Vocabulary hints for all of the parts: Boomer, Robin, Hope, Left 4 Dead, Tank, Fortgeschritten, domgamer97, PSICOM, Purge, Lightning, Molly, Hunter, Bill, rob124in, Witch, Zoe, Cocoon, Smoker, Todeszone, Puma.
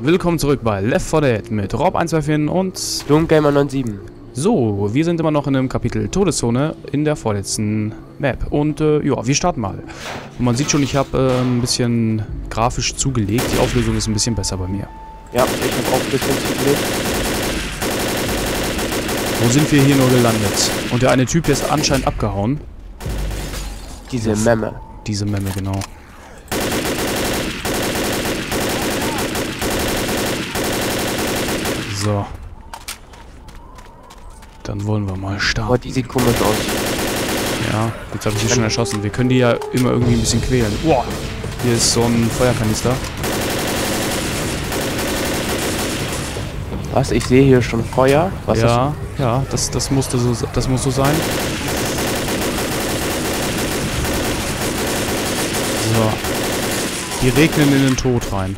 Willkommen zurück bei Left 4 Dead mit rob124in und domgamer97. So, wir sind immer noch in dem Kapitel Todeszone in der vorletzten Map. Und ja, wir starten mal. Und man sieht schon, ich habe ein bisschen grafisch zugelegt. Die Auflösung ist ein bisschen besser bei mir. Ja, ich habe auch ein bisschen zugelegt. Wo sind wir hier nur gelandet? Und der eine Typ, der ist anscheinend abgehauen. Diese Memme. Diese Memme, genau. So. Dann wollen wir mal starten. Boah, die sieht komisch aus. Ja, jetzt habe ich die schon erschossen. Wir können die ja immer irgendwie ein bisschen quälen. Boah, hier ist so ein Feuerkanister. Was? Ich sehe hier schon Feuer. Was ja, ist? Ja, das musste so, das muss so sein. So. Die regnen in den Tod rein.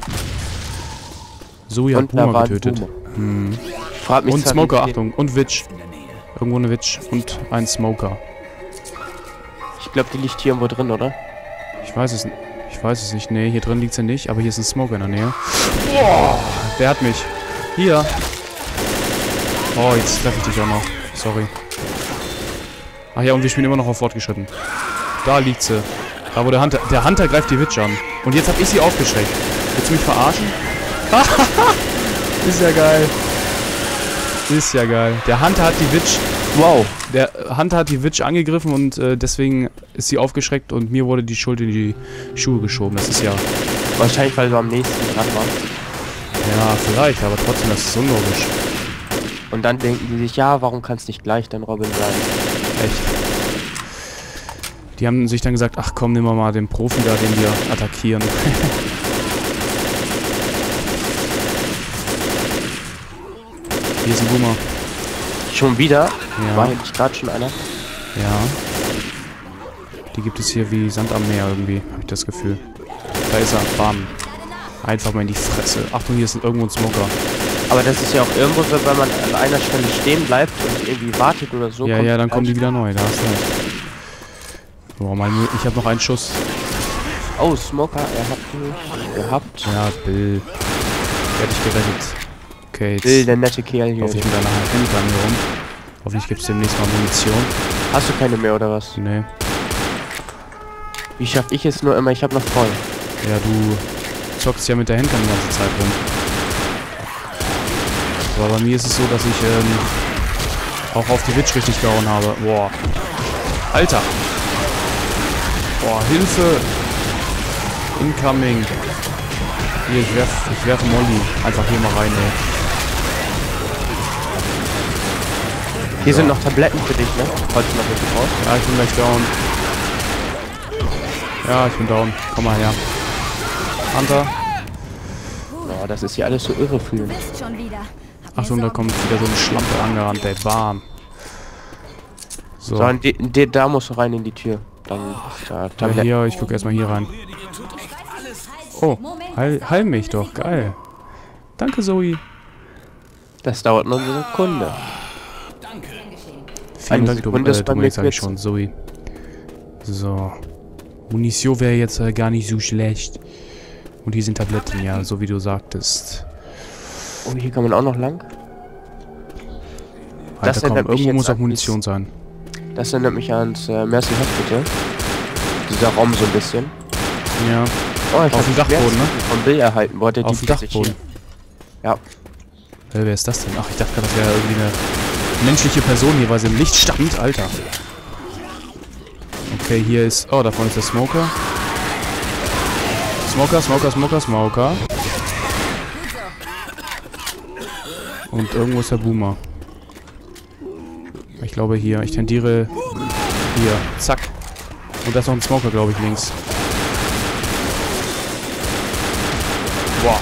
Zoe hat Puma getötet. Puma. Hm. Und Smoker, Achtung, und Witch. Irgendwo eine Witch und ein Smoker. Ich glaube, die liegt hier irgendwo drin, oder? Ich weiß es nicht. Nee, hier drin liegt sie nicht, aber hier ist ein Smoker in der Nähe. Boah, der hat mich. Hier. Oh, jetzt treffe ich dich auch noch. Sorry. Ach ja, und wir spielen immer noch auf Fortgeschritten. Da liegt sie. Da wo der Hunter. Der Hunter greift die Witch an. Und jetzt habe ich sie aufgeschreckt. Willst du mich verarschen? Ist ja geil. Ist ja geil. Der Hunter hat die Witch... Wow. Der Hunter hat die Witch angegriffen und deswegen ist sie aufgeschreckt und mir wurde die Schuld in die Schuhe geschoben. Das ist ja... Wahrscheinlich, weil du am nächsten dran warst. Ja, vielleicht, aber trotzdem, das ist unlogisch. Und dann denken die sich, ja, warum kann es nicht gleich dann Robin sein? Echt. Die haben sich dann gesagt, ach komm, nehmen wir mal den Profi da, den wir attackieren. Hier ist ein Boomer. Schon wieder? Ja. War jetzt gerade schon einer? Ja. Die gibt es hier wie Sand am Meer irgendwie, habe ich das Gefühl. Da ist er. Bam. Einfach mal in die Fresse. Achtung, hier ist irgendwo ein Smoker. Aber das ist ja auch irgendwo so, wenn man an einer Stelle stehen bleibt und irgendwie wartet oder so. Ja, ja, dann kommen die wieder neu. Da hast du recht. Boah, mein, ich habe noch einen Schuss. Oh, Smoker, er hat mich gehabt. Ja, Bill. Der hat dich gerettet. Okay, Bill, der nette Kerl hier. Hoffe ich mit einer Handgun hier rum. Hoffentlich gibt es demnächst mal Munition. Hast du keine mehr oder was? Nee. Wie schaff ich es nur immer? Ich hab noch voll. Ja, du zockst ja mit der Handgun die ganze Zeit rum. Aber bei mir ist es so, dass ich auch auf die Witch richtig gehauen habe. Boah. Alter. Boah, Hilfe. Incoming. Hier, ich werfe Molly einfach hier mal rein, ey. Hier sind noch Tabletten für dich, ne? Falls du noch welche brauchst. Ja, ich bin gleich down. Ja, ich bin down. Komm mal her. Hunter. Oh, das ist hier alles so irrefühlend. Achtung, da kommt wieder so eine Schlampe angerannt, ey. Bam. So, da musst du rein in die Tür. Dann hier, ich guck erstmal hier rein. Oh, heil mich doch. Geil. Danke, Zoe. Das dauert nur eine Sekunde. Vielen Dank, sag ich schon, Zoe. So. Munition wäre jetzt gar nicht so schlecht. Und hier sind Tabletten, ja, so wie du sagtest. Oh, hier kann man auch noch lang. Alter, komm, irgendwo muss auch Munition sein. Das erinnert mich ans Mercy Hospital. Dieser Raum so ein bisschen. Ja. Oh, ich auf dem Dachboden, ne? Von Bill erhalten wollte. Auf dem Dachboden. Ja. Wer ist das denn? Ach, ich dachte, das wäre irgendwie eine menschliche Person hier, weil sie im Licht stand. Alter. Okay, hier ist... Oh, da vorne ist der Smoker. Smoker. Und irgendwo ist der Boomer. Ich glaube hier. Ich tendiere... Hier. Zack. Und da ist noch ein Smoker, glaube ich, links. Boah.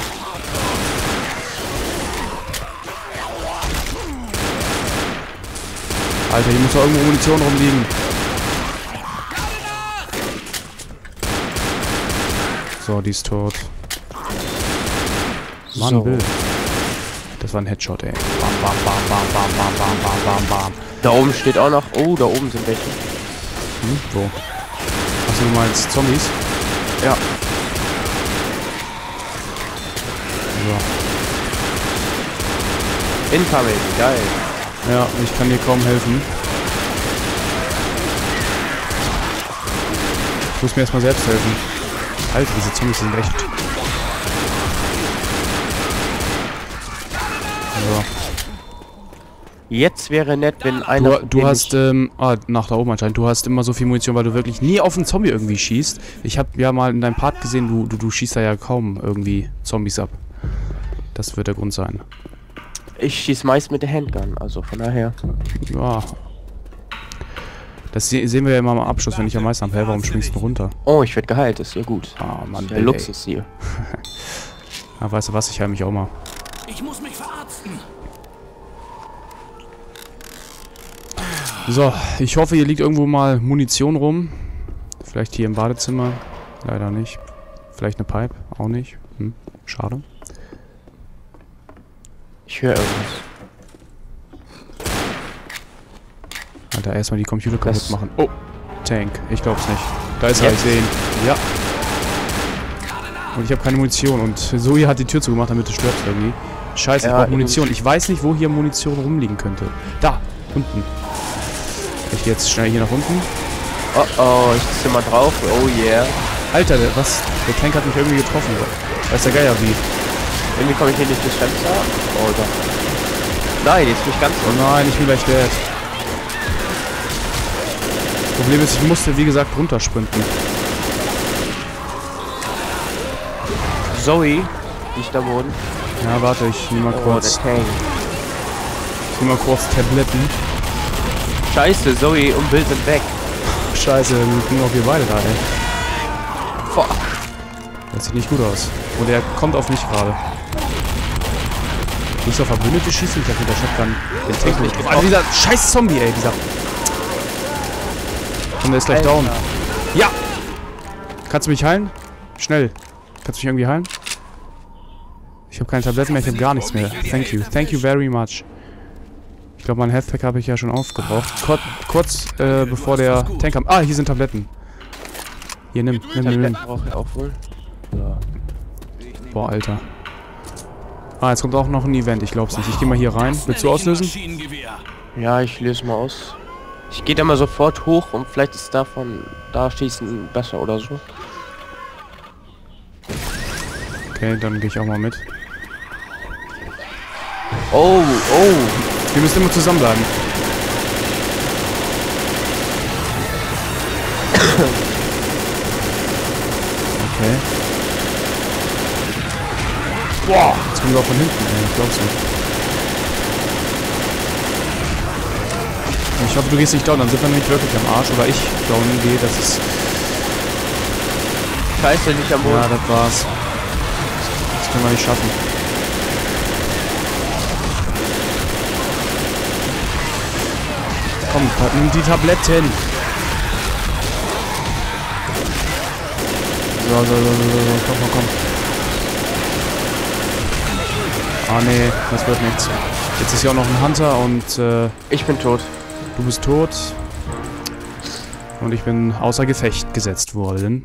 Alter, hier muss doch irgendwo Munition rumliegen. So, die ist tot. Mann, so. Bill. Das war ein Headshot, ey. Bam, bam, bam. Da oben steht auch noch... Oh, da oben sind welche. Hm, wo? Achso, du meinst Zombies? Ja. So. Incoming, geil. Ja, ich kann dir kaum helfen. Ich muss mir erstmal selbst helfen. Alter, diese Zombies sind echt. So. Jetzt wäre nett, wenn einer... Du hast, nach da oben anscheinend. Du hast immer so viel Munition, weil du wirklich nie auf einen Zombie irgendwie schießt. Ich habe ja mal in deinem Part gesehen, du schießt da ja kaum irgendwie Zombies ab. Das wird der Grund sein. Ich schieß meist mit der Handgun, also von daher. Ja. Das sehen wir ja immer am Abschluss, wenn ich am meisten am hell, warum springst du runter? Oh, ich werd geheilt, ist ja gut. Ah, Mann, der Luxus hier. Na, weißt du was, ich heile mich auch mal. Ich muss mich verarzten. So, ich hoffe, hier liegt irgendwo mal Munition rum. Vielleicht hier im Badezimmer. Leider nicht. Vielleicht eine Pipe, auch nicht. Hm, schade. Ich höre irgendwas. Alter, erstmal die Computer kaputt machen. Oh, Tank. Ich glaub's nicht. Da ist er, ich seh ihn. Ja. Und ich habe keine Munition. Und Zoe hat die Tür zugemacht, damit es stirbt irgendwie. Scheiße, ja, ich brauche Munition. Ich weiß nicht, wo hier Munition rumliegen könnte. Da, unten. Ich gehe jetzt schnell hier nach unten. Oh, oh, ich zieh mal drauf. Oh, yeah. Alter, der Tank hat mich irgendwie getroffen. Weiß der Geier wie. Irgendwie komme ich hier nicht gestempelt. Oh doch. Nein, jetzt bin ich ganz... Oh nein, ich bin gleich dead. Das Problem ist, ich musste, wie gesagt, runtersprinten. Zoe, nicht da wohnen. Ja, warte, ich nehme mal kurz... Okay. Ich nehme mal kurz Tabletten. Scheiße, Zoe und Bill sind weg. Scheiße, wir sind auch wir beide da, ey. Fuck. Das sieht nicht gut aus. Und er kommt auf mich gerade. Du bist auf Verbündete schießen, ich hab mit der Shotgun den Tank nicht getroffen. Also dieser scheiß Zombie, ey, dieser. Und der ist gleich down. Ja! Kannst du mich heilen? Schnell. Kannst du mich irgendwie heilen? Ich habe keine Tabletten mehr, ich habe gar nichts mehr. Thank you. Thank you very much. Ich glaube, mein Healthpack habe ich ja schon aufgebraucht. Kurz bevor der Tank kam. Ah, hier sind Tabletten. Hier, nimm. Brauche ich auch wohl. Ja. Boah, Alter. Ah, jetzt kommt auch noch ein Event. Ich glaub's nicht. Ich geh mal hier rein. Willst du auslösen? Ja, ich löse mal aus. Ich gehe da mal sofort hoch und vielleicht ist davon da schießen besser oder so. Okay, dann gehe ich auch mal mit. Oh, oh. Wir müssen immer zusammenbleiben. Okay. Boah, jetzt kommen wir auch von hinten, ey, ich glaub's nicht. Ich hoffe, du gehst nicht down, dann sind wir nämlich wirklich am Arsch, oder ich down gehe, das ist... Scheiße, nicht am Boden. Ja, das war's. Das können wir nicht schaffen. Komm, nimm die Tabletten. So, komm. Ah ne, das wird nichts. Jetzt ist ja auch noch ein Hunter und ich bin tot. Du bist tot. Und ich bin außer Gefecht gesetzt worden.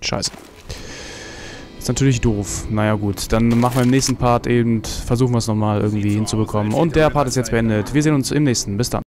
Scheiße. Ist natürlich doof. Naja gut, dann machen wir im nächsten Part eben, versuchen wir es nochmal irgendwie hinzubekommen. Und der Part ist jetzt beendet. Wir sehen uns im nächsten. Bis dann.